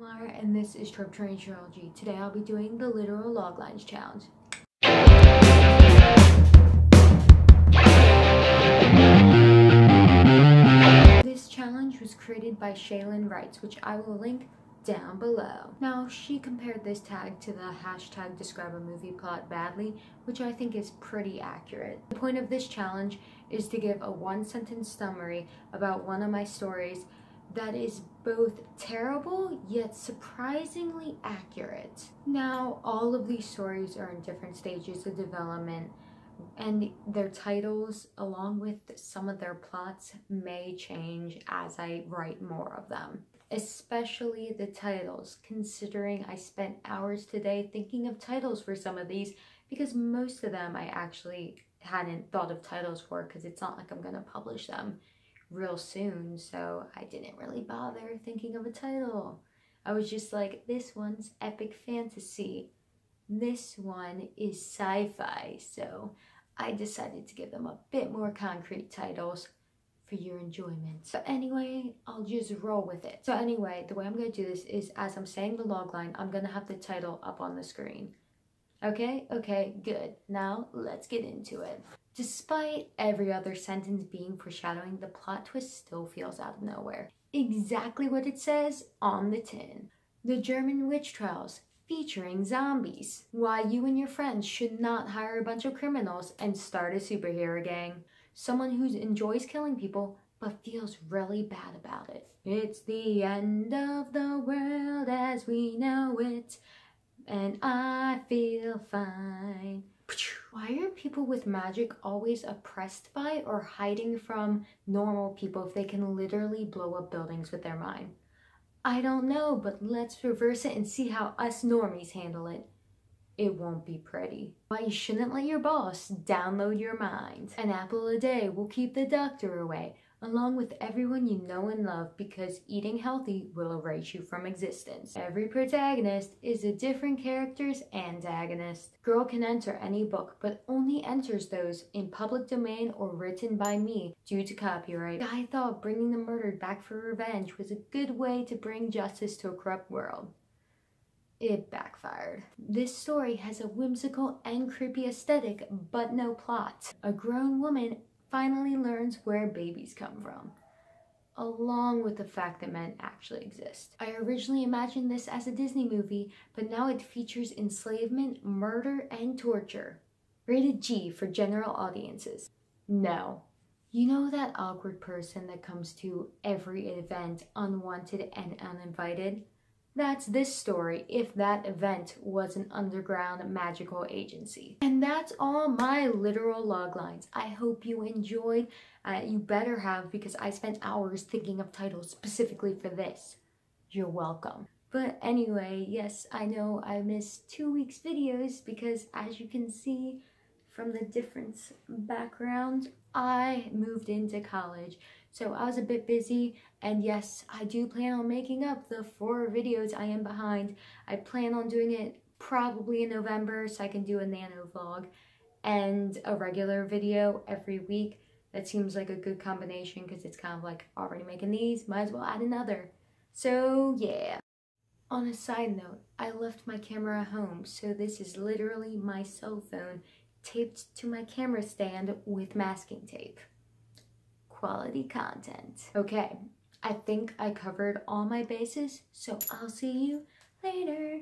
Lara, and this is Trope Train Astrology. Today I'll be doing the literal log lines challenge. This challenge was created by ShaelinWrites, which I will link down below. Now, she compared this tag to the hashtag describe a movie plot badly, which I think is pretty accurate. The point of this challenge is to give a one-sentence summary about one of my stories that is both terrible yet surprisingly accurate. Now, all of these stories are in different stages of development, and their titles, along with some of their plots, may change as I write more of them. Especially the titles, considering I spent hours today thinking of titles for some of these, because most of them I actually hadn't thought of titles for, because it's not like I'm gonna publish them real soon, so I didn't really bother thinking of a title. I was just like, this one's epic fantasy, this one is sci-fi, so I decided to give them a bit more concrete titles for your enjoyment. So anyway, I'll just roll with it. So anyway, the way I'm gonna do this is, as I'm saying the log line, I'm gonna have the title up on the screen. Okay, good. Now let's get into it. Despite every other sentence being foreshadowing, the plot twist still feels out of nowhere. Exactly what it says on the tin. The German witch trials featuring zombies. Why you and your friends should not hire a bunch of criminals and start a superhero gang. Someone who enjoys killing people but feels really bad about it. It's the end of the world as we know it, and I feel fine. Why are people with magic always oppressed by or hiding from normal people if they can literally blow up buildings with their mind? I don't know, but let's reverse it and see how us normies handle it. It won't be pretty. Why you shouldn't let your boss download your mind. An apple a day will keep the doctor away, along with everyone you know and love, because eating healthy will erase you from existence. Every protagonist is a different character's antagonist. Girl can enter any book, but only enters those in public domain or written by me due to copyright. Guy thought bringing the murdered back for revenge was a good way to bring justice to a corrupt world. It backfired. This story has a whimsical and creepy aesthetic, but no plot. A grown woman finally learns where babies come from, along with the fact that men actually exist. I originally imagined this as a Disney movie, but now it features enslavement, murder, and torture. Rated G for general audiences. No. You know that awkward person that comes to every event unwanted and uninvited? That's this story if that event was an underground magical agency. And that's all my literal log lines. I hope you enjoyed. You better have, because I spent hours thinking of titles specifically for this. You're welcome. But anyway, yes, I know I missed 2 weeks' videos because, as you can see from the different background, I moved into college. So I was a bit busy, and yes, I do plan on making up the 4 videos I am behind. I plan on doing it probably in November so I can do a nano vlog and a regular video every week. That seems like a good combination, because it's kind of like, already making these, might as well add another. So yeah. On a side note, I left my camera at home, so this is literally my cell phone taped to my camera stand with masking tape. Quality content. Okay, I think I covered all my bases, so I'll see you later.